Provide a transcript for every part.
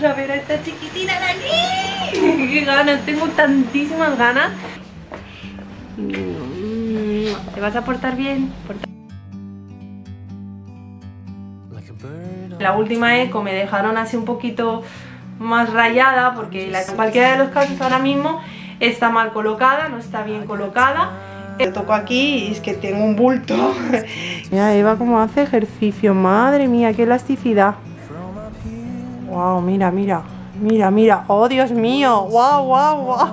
Vamos a ver a esta chiquitita de aquí. ¡Qué ganas! Tengo tantísimas ganas. Te vas a portar bien. La última eco me dejaron así un poquito más rayada porque cualquiera de los casos ahora mismo está mal colocada, no está bien colocada. Te toco aquí y es que tengo un bulto. Mira Eva cómo hace ejercicio, madre mía, qué elasticidad. Wow, mira, mira, mira, mira, oh Dios mío, wow, wow, wow.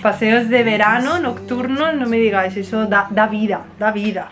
Paseos de verano, nocturnos, no me digáis, eso da vida, da vida.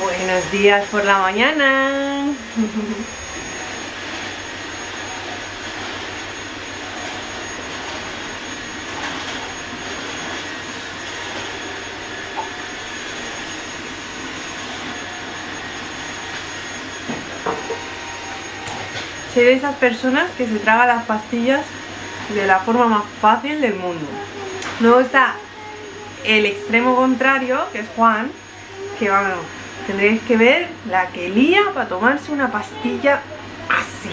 Buenos días por la mañana. Soy de esas personas que se traga las pastillas de la forma más fácil del mundo. Luego está el extremo contrario, que es Juan, que vamos. Tendréis que ver la que lía para tomarse una pastilla así.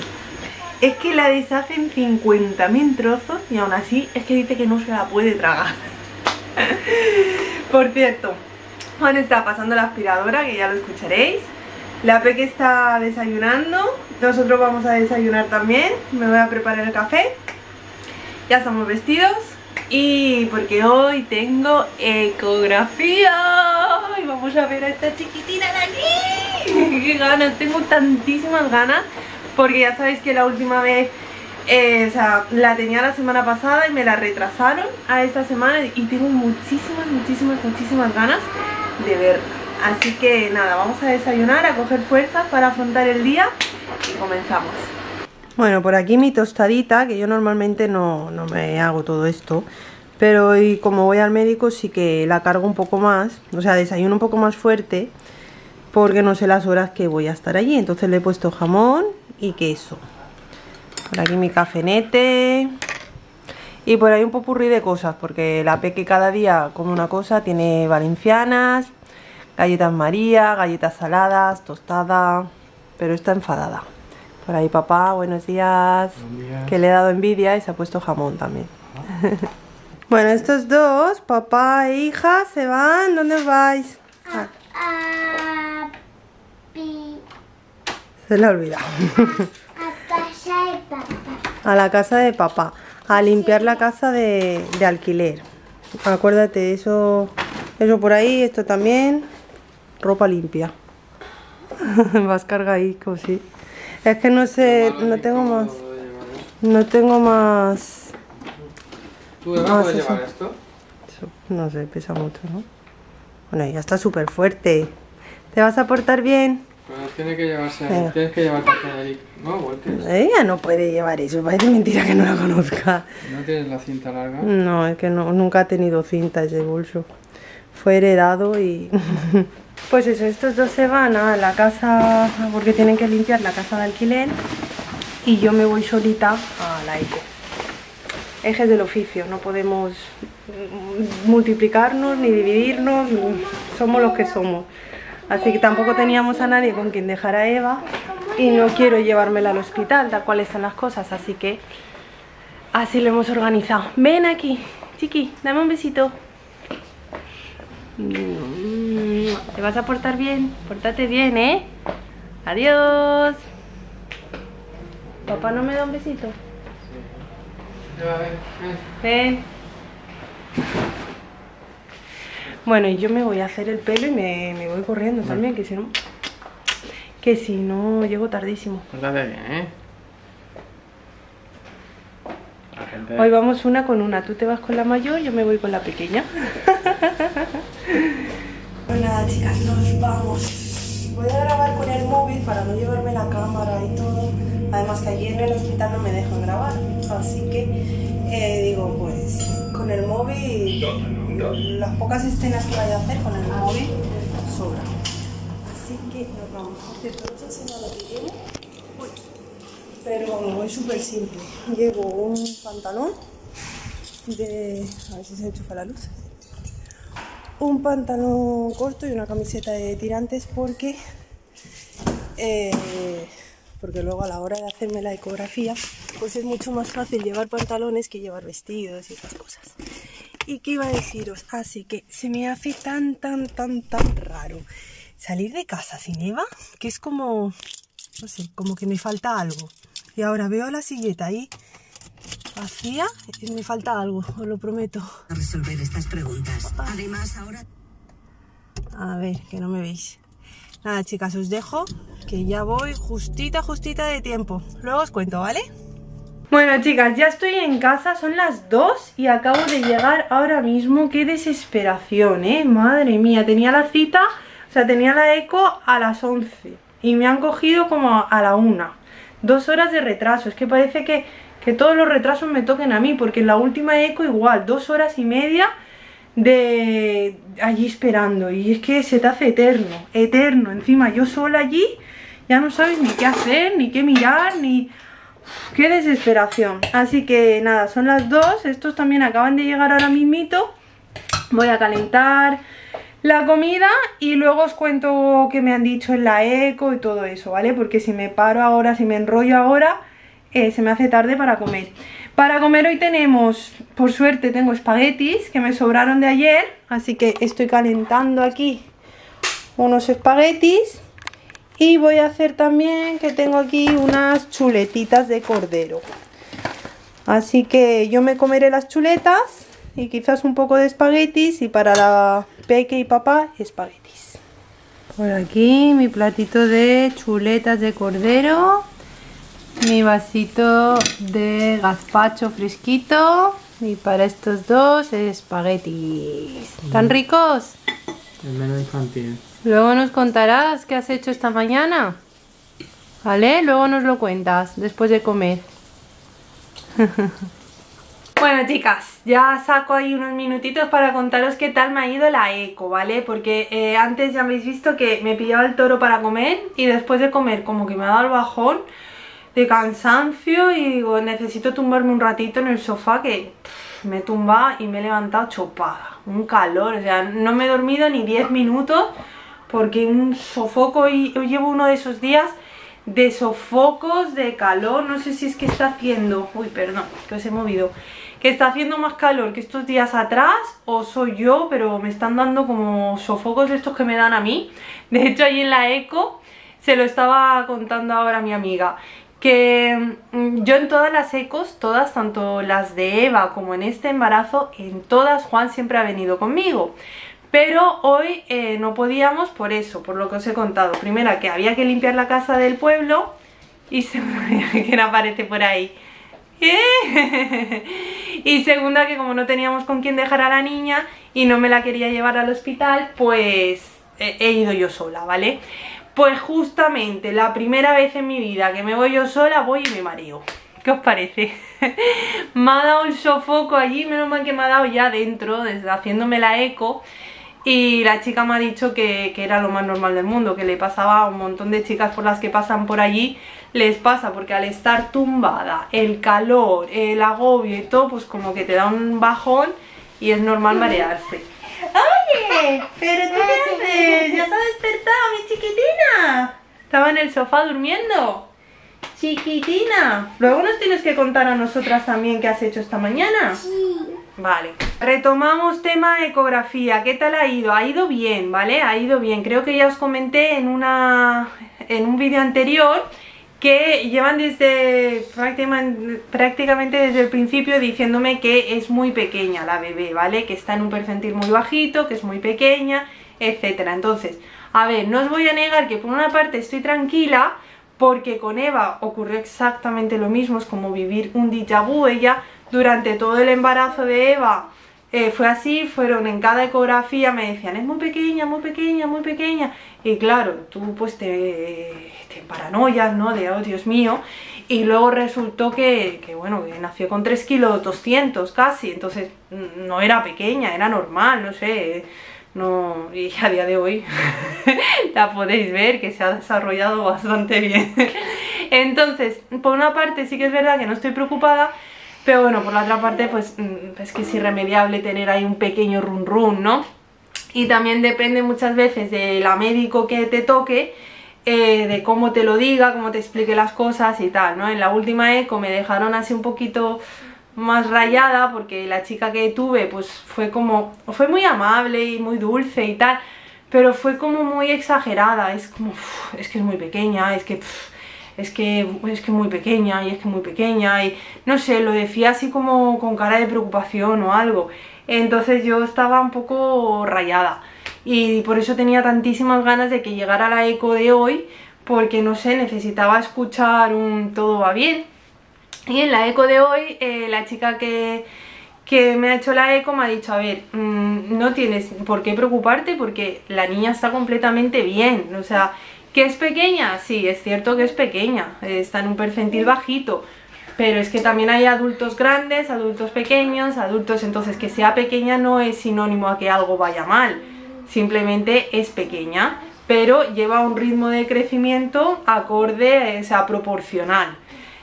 Es que la deshacen 50.000 trozos y aún así es que dice que no se la puede tragar. Por cierto, Juan está pasando la aspiradora, que ya lo escucharéis. La Peque está desayunando. Nosotros vamos a desayunar también. Me voy a preparar el café. Ya estamos vestidos. Y porque hoy tengo ecografía. Y vamos a ver a esta chiquitina de aquí. ¡Qué ganas! Tengo tantísimas ganas. Porque ya sabéis que la última vez la tenía la semana pasada y me la retrasaron a esta semana. Y tengo muchísimas, muchísimas, muchísimas ganas de verla. Así que nada, vamos a desayunar, a coger fuerzas para afrontar el día. Y comenzamos. Bueno, por aquí mi tostadita, que yo normalmente no me hago todo esto, pero hoy como voy al médico sí que la cargo un poco más, o sea, desayuno un poco más fuerte, porque no sé las horas que voy a estar allí. Entonces le he puesto jamón y queso. Por aquí mi cafenete. Y por ahí un popurrí de cosas, porque la Peque cada día come una cosa. Tiene valencianas, galletas María, galletas saladas, tostada, pero está enfadada. Por ahí papá, buenos días. Buenos días. Que le he dado envidia y se ha puesto jamón también. Ah. Bueno, estos dos, papá e hija, se van. ¿Dónde vais? Ah. Se le ha olvidado. A la casa de papá. A limpiar la casa de alquiler. Acuérdate, eso por ahí, esto también. Ropa limpia. Vas cargadico, sí. Es que no sé, no tengo más. ¿Tú de más puedes llevar esto? No sé, pesa mucho, ¿no? Bueno, ya está súper fuerte. ¿Te vas a portar bien? Bueno, tiene que llevarse ahí. Tienes que llevarte a Eric. No vueltes. Ella no puede llevar eso, parece mentira que no la conozca. ¿No tienes la cinta larga? No, es que no, nunca ha tenido cinta ese bolso. Fue heredado y... Pues eso, estos dos se van a la casa, porque tienen que limpiar la casa de alquiler. Y yo me voy solita a la eco. Ejes del oficio, no podemos multiplicarnos ni dividirnos, somos los que somos. Así que tampoco teníamos a nadie con quien dejar a Eva y no quiero llevármela al hospital, tal cual están las cosas, así que así lo hemos organizado. Ven aquí, chiqui, dame un besito. Te vas a portar bien, pórtate bien, ¿eh? Adiós. ¿Papá no me da un besito? Ven. Bueno, y yo me voy a hacer el pelo y me voy corriendo también, que si no llego tardísimo. Pórtate bien, ¿eh? Hoy vamos una con una, tú te vas con la mayor, yo me voy con la pequeña. Pues nada, chicas, nos vamos. Voy a grabar con el móvil para no llevarme la cámara y todo. Además que allí en el hospital no me dejan grabar, así que digo, pues con el móvil, las pocas escenas que vaya a hacer con el móvil sobra. Así que nos vamos. Por cierto, no os he enseñado lo que llevo, pero vamos, voy súper simple. Llevo un pantalón de... a ver si se enchufa la luz. Un pantalón corto y una camiseta de tirantes porque luego a la hora de hacerme la ecografía pues es mucho más fácil llevar pantalones que llevar vestidos y esas cosas. ¿Y qué iba a deciros? Así que se me hace tan raro salir de casa sin Eva, que es como, no sé, como que me falta algo. Y ahora veo la silleta ahí vacía y me falta algo, os lo prometo. Resolver estas preguntas. Además ahora... A ver, que no me veis. Nada, chicas, os dejo, que ya voy justita de tiempo. Luego os cuento, ¿vale? Bueno, chicas, ya estoy en casa, son las 2 y acabo de llegar ahora mismo. ¡Qué desesperación, eh! Madre mía, tenía la cita, o sea, tenía la eco a las 11 y me han cogido como a la 1. 2 horas de retraso, es que parece que todos los retrasos me toquen a mí, porque en la última eco igual, 2 horas y media... de allí esperando, y es que se te hace eterno, encima yo sola allí, ya no sabes ni qué hacer, ni qué mirar, ni... Uf, qué desesperación. Así que nada, son las 2, estos también acaban de llegar ahora mismito, voy a calentar la comida y luego os cuento qué me han dicho en la eco y todo eso, ¿vale? Porque si me paro ahora, si me enrollo ahora, se me hace tarde para comer. Para comer hoy tenemos, por suerte tengo espaguetis que me sobraron de ayer, así que estoy calentando aquí unos espaguetis y voy a hacer también, que tengo aquí unas chuletitas de cordero. Así que yo me comeré las chuletas y quizás un poco de espaguetis, y para la peque y papá espaguetis. Por aquí mi platito de chuletas de cordero. Mi vasito de gazpacho fresquito. Y para estos dos espaguetis. ¿Tan ricos? El menú infantil. Luego nos contarás qué has hecho esta mañana, ¿vale? Luego nos lo cuentas, después de comer. Bueno, chicas, ya saco ahí unos minutitos para contaros qué tal me ha ido la eco, ¿vale? Porque antes ya habéis visto que me pillaba el toro para comer. Y después de comer como que me ha dado el bajón de cansancio y digo, necesito tumbarme un ratito en el sofá, que me tumba y me he levantado chopada, un calor, o sea, no me he dormido ni 10 minutos porque un sofoco, y hoy llevo uno de esos días de sofocos, de calor, no sé si es que está haciendo, uy, perdón, que os he movido, que está haciendo más calor que estos días atrás, o soy yo, pero me están dando como sofocos de estos que me dan a mí. De hecho, ahí en la eco se lo estaba contando ahora a mi amiga, que yo en todas las ecos, todas, tanto las de Eva como en este embarazo, en todas Juan siempre ha venido conmigo. Pero hoy no podíamos por eso, por lo que os he contado. Primera, que había que limpiar la casa del pueblo. Y segunda, que no aparece por ahí. Y segunda, que como no teníamos con quién dejar a la niña y no me la quería llevar al hospital, pues he ido yo sola, ¿vale? Pues justamente la primera vez en mi vida que me voy yo sola, voy y me mareo. ¿Qué os parece? Me ha dado un sofoco allí, menos mal que me ha dado ya dentro, desde haciéndome la eco. Y la chica me ha dicho que era lo más normal del mundo, que le pasaba a un montón de chicas por las que pasan por allí, les pasa, porque al estar tumbada, el calor, el agobio y todo, pues como que te da un bajón y es normal marearse. ¡Oye! ¿Pero tú qué haces? ¡Ya se ha despertado mi chiquitina! Estaba en el sofá durmiendo. ¡Chiquitina! Luego nos tienes que contar a nosotras también qué has hecho esta mañana. Sí. Vale, retomamos tema ecografía. ¿Qué tal ha ido? Ha ido bien, ¿vale? Ha ido bien. Creo que ya os comenté en un vídeo anterior que llevan desde prácticamente desde el principio diciéndome que es muy pequeña la bebé, ¿vale? Que está en un percentil muy bajito, que es muy pequeña, etcétera. Entonces, a ver, no os voy a negar que por una parte estoy tranquila, porque con Eva ocurrió exactamente lo mismo, es como vivir un déjà vu. Ella durante todo el embarazo de Eva fue así, fueron en cada ecografía, me decían es muy pequeña, muy pequeña, muy pequeña, y claro, tú pues te paranoias, ¿no? De oh Dios mío, y luego resultó que bueno, que nació con 3,2 kilos casi, entonces no era pequeña, era normal, no sé. No, y a día de hoy la podéis ver que se ha desarrollado bastante bien. Entonces, por una parte sí que es verdad que no estoy preocupada, pero bueno, por la otra parte pues es que es irremediable tener ahí un pequeño run run, ¿no? Y también depende muchas veces de la médico que te toque, de cómo te lo diga, cómo te explique las cosas y tal, ¿no? En la última eco me dejaron así un poquito más rayada, porque la chica que tuve pues fue muy amable y muy dulce y tal, pero fue como muy exagerada, es como es que es muy pequeña, es que muy pequeña y es que muy pequeña, y no sé, lo decía así como con cara de preocupación o algo. Entonces yo estaba un poco rayada y por eso tenía tantísimas ganas de que llegara la eco de hoy, porque no sé, necesitaba escuchar un todo va bien. Y en la eco de hoy, la chica que me ha hecho la eco me ha dicho, a ver, no tienes por qué preocuparte porque la niña está completamente bien. O sea, ¿que es pequeña? Sí, es cierto que es pequeña, está en un percentil bajito, pero es que también hay adultos grandes, adultos pequeños, adultos, entonces que sea pequeña no es sinónimo a que algo vaya mal, simplemente es pequeña, pero lleva un ritmo de crecimiento acorde, o sea, proporcional.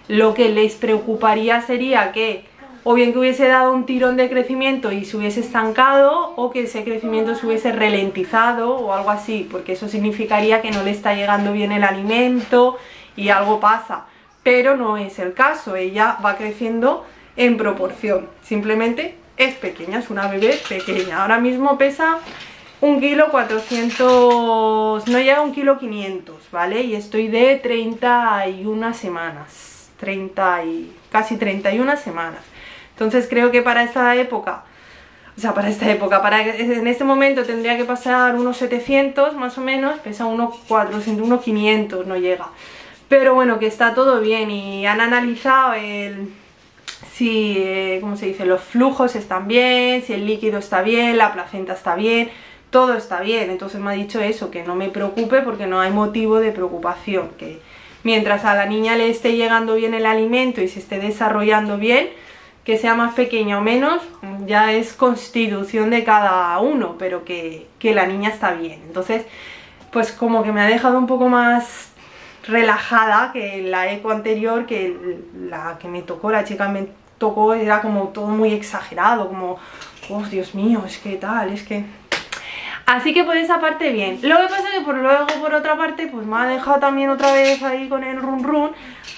Lo que les preocuparía sería que o bien que hubiese dado un tirón de crecimiento y se hubiese estancado, o que ese crecimiento se hubiese ralentizado o algo así, porque eso significaría que no le está llegando bien el alimento y algo pasa, pero no es el caso, ella va creciendo en proporción, simplemente es pequeña, es una bebé pequeña. Ahora mismo pesa 1,4 kilos, no llega a 1,5 kilos, ¿vale? Y estoy de 31 semanas. 30 y casi 31 semanas. Entonces creo que para esta época, o sea, en este momento tendría que pasar unos 700 más o menos, pesa unos 400, unos 500 no llega. Pero bueno, que está todo bien y han analizado si ¿cómo se dice? Los flujos están bien, si el líquido está bien, la placenta está bien, todo está bien. Entonces me ha dicho eso, que no me preocupe porque no hay motivo de preocupación, que mientras a la niña le esté llegando bien el alimento y se esté desarrollando bien, que sea más pequeña o menos, ya es constitución de cada uno, pero que la niña está bien. Entonces, pues como que me ha dejado un poco más relajada que la eco anterior, que la que me tocó, la chica me tocó, era como todo muy exagerado, como, oh Dios mío, es que tal, es que... Así que por esa parte bien. Lo que pasa es que por otra parte pues me ha dejado también otra vez ahí con el run run,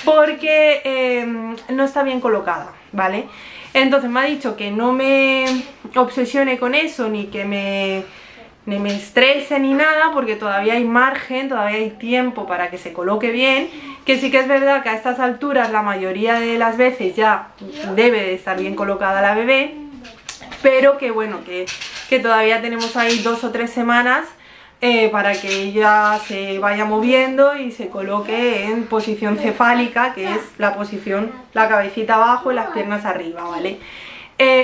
porque no está bien colocada, ¿vale? Entonces me ha dicho que no me obsesione con eso, ni que me ni me estrese ni nada, porque todavía hay margen, todavía hay tiempo para que se coloque bien, que sí que es verdad que a estas alturas la mayoría de las veces ya debe de estar bien colocada la bebé, pero que bueno, que todavía tenemos ahí 2 o 3 semanas para que ella se vaya moviendo y se coloque en posición cefálica, que es la posición, la cabecita abajo y las piernas arriba, ¿vale?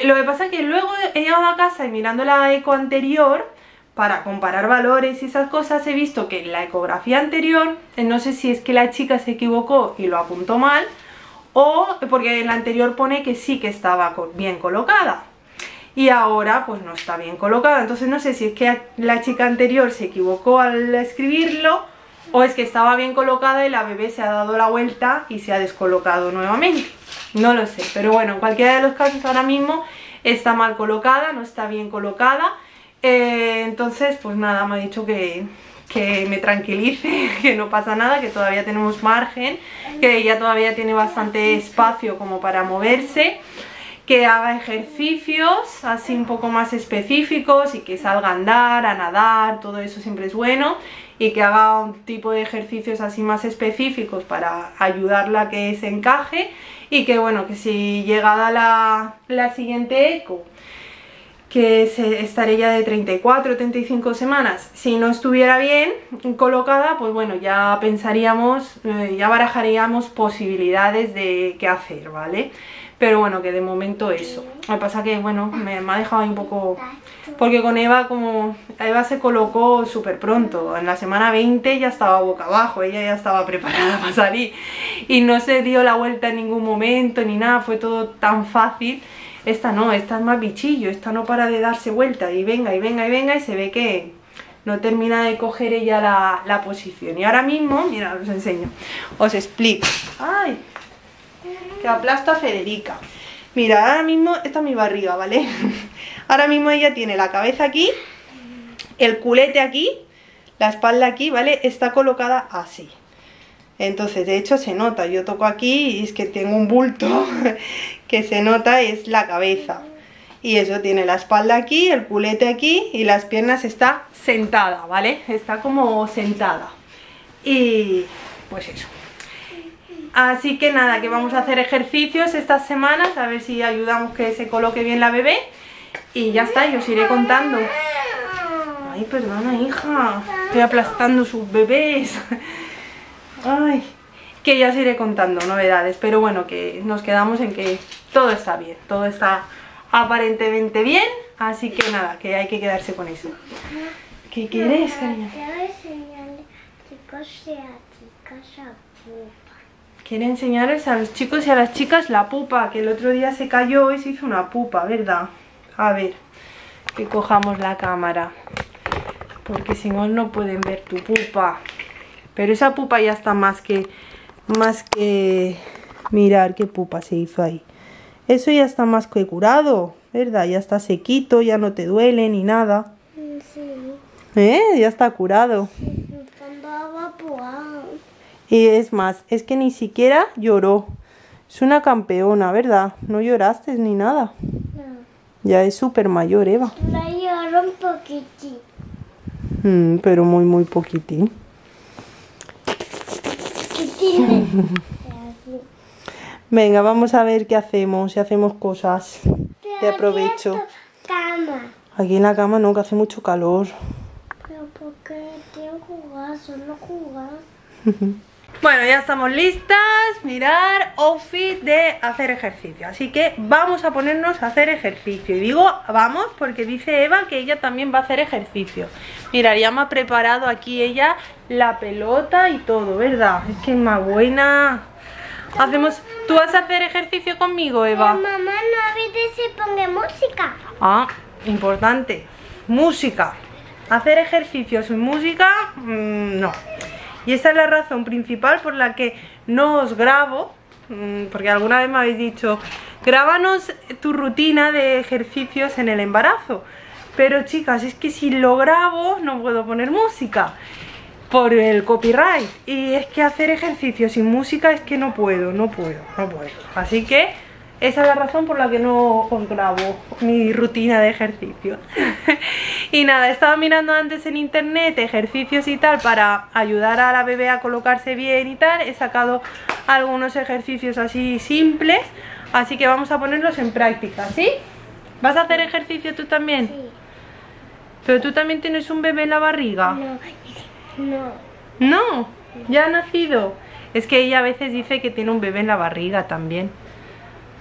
Lo que pasa es que luego he llegado a casa y mirando la eco anterior, para comparar valores y esas cosas, he visto que en la ecografía anterior, no sé si es que la chica se equivocó y lo apuntó mal, o porque en la anterior pone que sí que estaba bien colocada. Y ahora pues no está bien colocada, entonces no sé si es que la chica anterior se equivocó al escribirlo o es que estaba bien colocada y la bebé se ha dado la vuelta y se ha descolocado nuevamente. No lo sé, pero bueno, en cualquiera de los casos ahora mismo está mal colocada, no está bien colocada. Entonces pues nada, me ha dicho que me tranquilice, que no pasa nada, que todavía tenemos margen, que ella todavía tiene bastante espacio como para moverse, que haga ejercicios así un poco más específicos y que salga a andar, a nadar, todo eso siempre es bueno, y que haga un tipo de ejercicios así más específicos para ayudarla a que se encaje, y que bueno, que si llegada la siguiente eco, que estaré ya de 34 o 35 semanas, si no estuviera bien colocada, pues bueno, ya pensaríamos, ya barajaríamos posibilidades de qué hacer, ¿vale? Pero bueno, que de momento eso. Lo que pasa que, bueno, me ha dejado un poco... Porque con Eva, como... Eva se colocó súper pronto. En la semana 20 ya estaba boca abajo. Ella ya estaba preparada para salir. Y no se dio la vuelta en ningún momento ni nada. Fue todo tan fácil. Esta no, esta es más bichillo. Esta no para de darse vuelta. Y venga, y venga, y venga. Y se ve que no termina de coger ella la posición. Y ahora mismo... Mira, os enseño. Os explico. ¡Ay! Que aplasta a Federica. Mira, ahora mismo, esta es mi barriga, ¿vale? Ahora mismo ella tiene la cabeza aquí, el culete aquí, la espalda aquí, ¿vale? Está colocada así. Entonces, de hecho, se nota. Yo toco aquí y es que tengo un bulto que se nota, es la cabeza. Y eso, tiene la espalda aquí, el culete aquí y las piernas está sentada, ¿vale? Está como sentada. Y pues eso. Así que nada, que vamos a hacer ejercicios estas semanas, a ver si ayudamos que se coloque bien la bebé. Y ya está, yo os iré contando. Ay, perdona, hija, estoy aplastando sus bebés. Ay, que ya os iré contando novedades, pero bueno, que nos quedamos en que todo está bien, todo está aparentemente bien. Así que nada, que hay que quedarse con eso. ¿Qué quieres, cariño? Quiere enseñarles a los chicos y a las chicas la pupa, que el otro día se cayó y se hizo una pupa, ¿verdad? A ver, que cojamos la cámara, porque si no, no pueden ver tu pupa. Pero esa pupa ya está más que mirar qué pupa se hizo ahí. Eso ya está más que curado, ¿verdad? Ya está sequito, ya no te duele ni nada. Sí. Ya está curado. Sí. Y es más, es que ni siquiera lloró. Es una campeona, ¿verdad? No lloraste ni nada. No. Ya es súper mayor, Eva. La lloró un poquitín. Pero muy, muy poquitín. Venga, vamos a ver qué hacemos. Si hacemos cosas de aprovecho. Cama. Aquí en la cama no, que hace mucho calor. Pero porque quiero jugar, solo jugar. Bueno, ya estamos listas. Mirar, outfit de hacer ejercicio. Así que vamos a ponernos a hacer ejercicio. Y digo vamos porque dice Eva que ella también va a hacer ejercicio. Mira, ya me ha preparado aquí ella la pelota y todo, ¿verdad? Es que es más buena. Hacemos... ¿Tú vas a hacer ejercicio conmigo, Eva? Mamá, no a veces se ponga música. Ah, importante. Música. Hacer ejercicio sin música, no. Y esa es la razón principal por la que no os grabo, porque alguna vez me habéis dicho, grábanos tu rutina de ejercicios en el embarazo. Pero chicas, es que si lo grabo no puedo poner música por el copyright. Y es que hacer ejercicios sin música es que no puedo. Así que Esa es la razón por la que no os grabo mi rutina de ejercicio. Y nada, estaba mirando antes en internet ejercicios y tal para ayudar a la bebé a colocarse bien y tal. He sacado algunos ejercicios así simples, así que vamos a ponerlos en práctica, ¿sí? ¿Vas a hacer ejercicio tú también? Sí. ¿Pero tú también tienes un bebé en la barriga? No. ¿No? ¿Ya ha nacido? Es que ella a veces dice que tiene un bebé en la barriga también.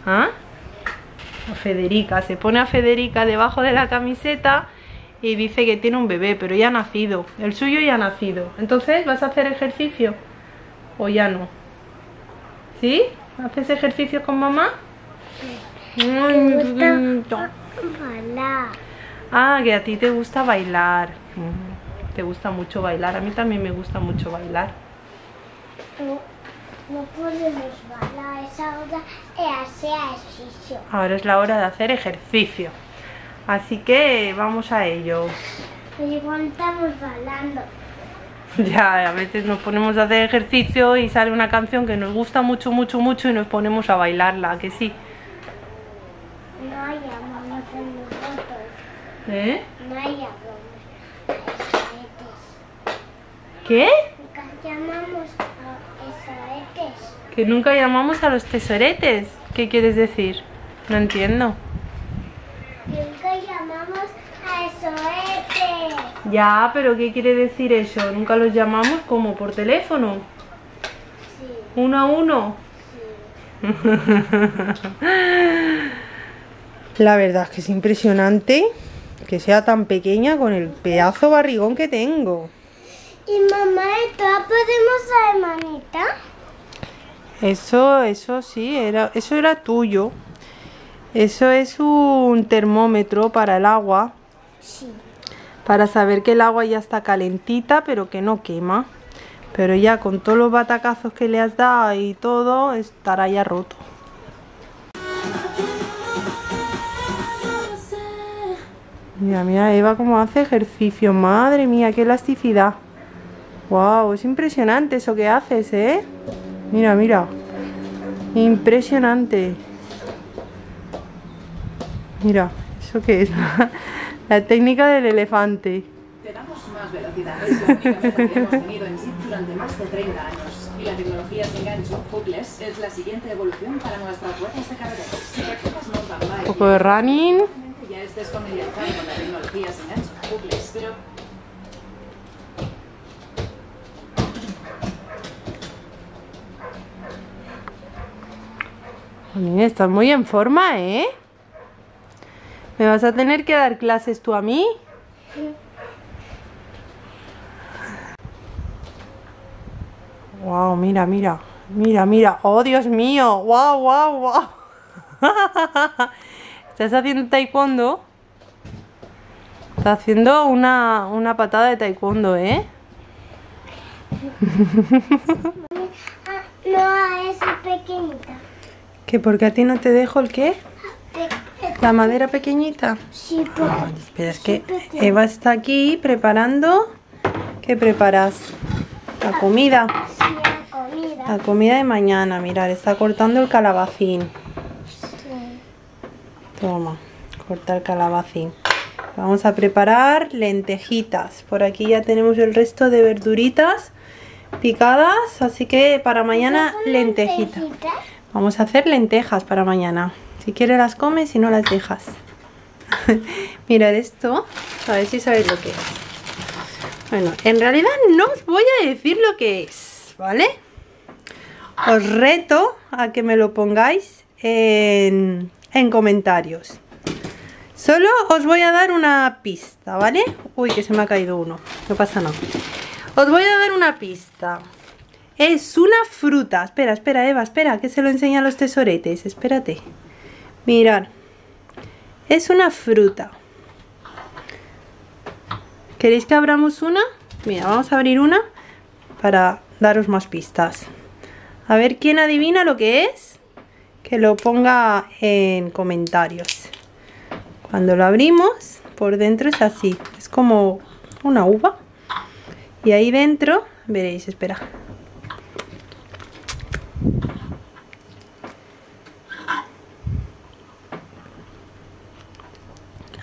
¿Ah? A Federica, se pone a Federica debajo de la camiseta y dice que tiene un bebé, pero ya ha nacido. El suyo ya ha nacido. Entonces, ¿vas a hacer ejercicio? ¿O ya no? ¿Sí? ¿Haces ejercicio con mamá? Me gusta bailar. Ah, que a ti te gusta bailar. Te gusta mucho bailar. A mí también me gusta mucho bailar. No podemos bailar, esa hora es hacer ejercicio. Ahora es la hora de hacer ejercicio. Así que vamos a ello. Pero cuando estamos bailando. Ya, a veces nos ponemos a hacer ejercicio y sale una canción que nos gusta mucho, mucho, mucho y nos ponemos a bailarla, que sí. No hay amor con nosotros. ¿Eh? No hay amor. ¿Qué? Que nunca llamamos a los tesoretes. ¿Qué quieres decir? No entiendo. Nunca llamamos a tesoretes. Ya, pero ¿qué quiere decir eso? ¿Nunca los llamamos como por teléfono? Sí. ¿Uno a uno? Sí. La verdad es que es impresionante que sea tan pequeña con el pedazo barrigón que tengo. ¿Y mamá, todas podemos ser hermanita? Eso sí, eso era tuyo. Eso es un termómetro para el agua. Sí. Para saber que el agua ya está calentita, pero que no quema. Pero ya con todos los batacazos que le has dado y todo, estará ya roto. Mira, mira Eva cómo hace ejercicio. Madre mía, qué elasticidad. Wow, es impresionante eso que haces, ¿eh? Mira, mira. Impresionante. Mira, ¿eso qué es? La técnica del elefante. Te damos más velocidad. Es la única meta que hemos tenido en SIP durante más de 30 años. Y la tecnología sin gancho, bucles, es la siguiente evolución para nuestras ruedas de carreras. Si practicas mountain bike, un poco de running. Ya estés familiarizado con la tecnología sin gancho, bucles, pero... Estás muy en forma, ¿eh? ¿Me vas a tener que dar clases tú a mí? Sí. Wow, mira, mira. Mira, mira. ¡Oh, Dios mío! ¡Wow, wow, wow! ¿Estás haciendo taekwondo? Estás haciendo una patada de taekwondo, ¿eh? No, es pequeñita. ¿Que porque a ti no te dejo el qué? ¿La madera pequeñita? Sí, pero... Ah, espera, es que Eva está aquí preparando... ¿Qué preparas? La comida. Sí, la comida. La comida de mañana, mirad, está cortando el calabacín. Sí. Toma, corta el calabacín. Vamos a preparar lentejitas. Por aquí ya tenemos el resto de verduritas picadas, así que para mañana lentejitas. Vamos a hacer lentejas para mañana. Si quieres las comes, si no las dejas. Mirad esto, a ver si sabéis lo que es. Bueno, en realidad no os voy a decir lo que es, ¿vale? Os reto a que me lo pongáis en comentarios. Solo os voy a dar una pista, ¿vale? Uy, que se me ha caído uno, no pasa nada. Os voy a dar una pista. Es una fruta. Espera, espera, Eva, espera, que se lo enseña a los tesoretes. Espérate. Mirad. Es una fruta. ¿Queréis que abramos una? Mira, vamos a abrir una para daros más pistas. A ver quién adivina lo que es, que lo ponga en comentarios. Cuando lo abrimos, por dentro es así. Es como una uva. Y ahí dentro, veréis, espera.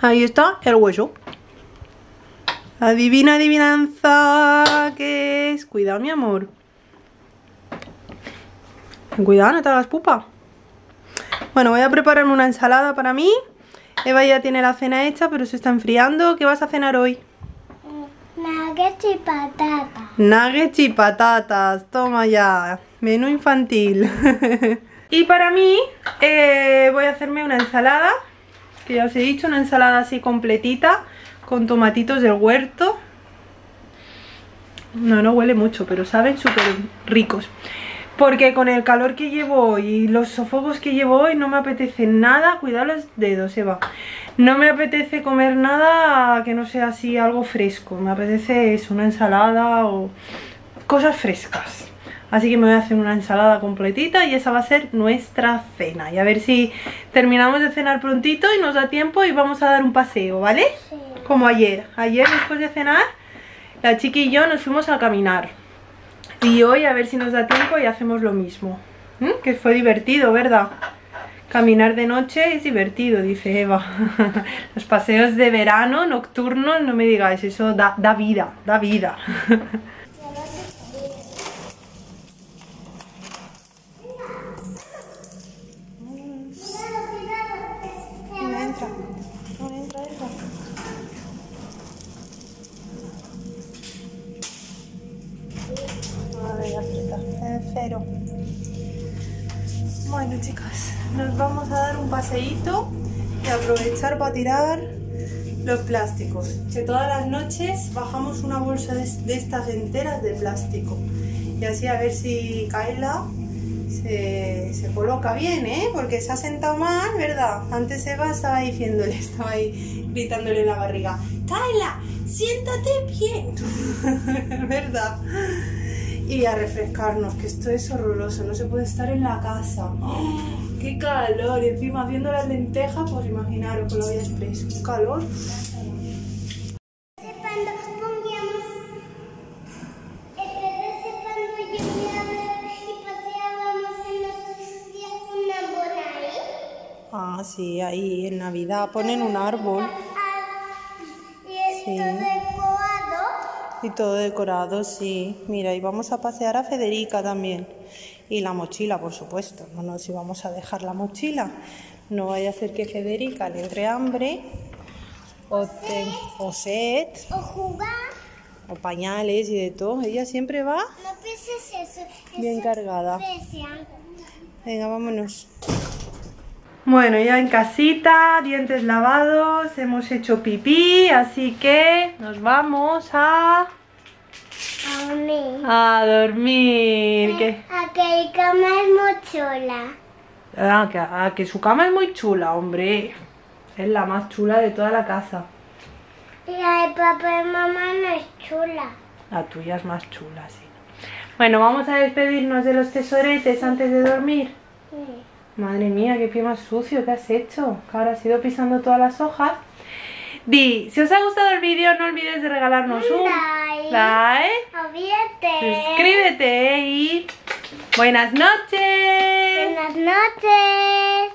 Ahí está el hueso. Adivina, adivinanza, ¿qué es? Cuidado, mi amor. Cuidado, no te hagas pupa. Bueno, voy a prepararme una ensalada para mí. Eva ya tiene la cena hecha, pero se está enfriando. ¿Qué vas a cenar hoy? Nuggets y patatas. Nuggets y patatas, toma ya. Menú infantil. Y para mí voy a hacerme una ensalada, que ya os he dicho, una ensalada así completita, con tomatitos del huerto. No huele mucho, pero saben súper ricos. Porque con el calor que llevo hoy y los sofocos que llevo hoy no me apetece nada. Cuidado los dedos, Eva. No me apetece comer nada que no sea así algo fresco. Me apetece eso, una ensalada o cosas frescas. Así que me voy a hacer una ensalada completita y esa va a ser nuestra cena. Y a ver si terminamos de cenar prontito y nos da tiempo y vamos a dar un paseo, ¿vale? Sí. Como ayer. Ayer después de cenar, la chiqui y yo nos fuimos a caminar. Y hoy a ver si nos da tiempo y hacemos lo mismo. Que fue divertido, ¿verdad? Caminar de noche es divertido, dice Eva. Los paseos de verano, nocturnos, no me digáis, eso da vida, da vida. Cero. Bueno, chicas, nos vamos a dar un paseíto y aprovechar para tirar los plásticos, que todas las noches bajamos una bolsa de estas enteras de plástico y así a ver si Kaela se coloca bien, ¿eh? Porque se ha sentado mal, ¿verdad? Antes Eva estaba ahí gritándole en la barriga, Kaela, siéntate bien. ¿Verdad? Y a refrescarnos, que esto es horroroso, no se puede estar en la casa. ¡Oh, qué calor! Y encima haciendo las lentejas, pues imaginaros con la olla express, qué calor. Ah, sí, ahí en Navidad ponen un árbol. Sí. Y todo decorado, sí. Mira, y vamos a pasear a Federica también. Y la mochila, por supuesto. No nos íbamos a dejar la mochila. No vaya a hacer que Federica le entre hambre. O sed. O jugar. O pañales y de todo. Ella siempre va... No pienses eso. Bien cargada. Venga, vámonos. Bueno, ya en casita, dientes lavados, hemos hecho pipí, así que nos vamos a dormir. A que mi cama es muy chula. A que su cama es muy chula, hombre. Es la más chula de toda la casa. Y la de papá y mamá no es chula. La tuya es más chula, sí. Bueno, vamos a despedirnos de los tesoretes antes de dormir. Sí. Madre mía, qué pie más sucio, ¿qué has hecho? Que ahora has ido pisando todas las hojas. Di, si os ha gustado el vídeo, no olvides de regalarnos un like. Suscríbete y... ¡Buenas noches! ¡Buenas noches!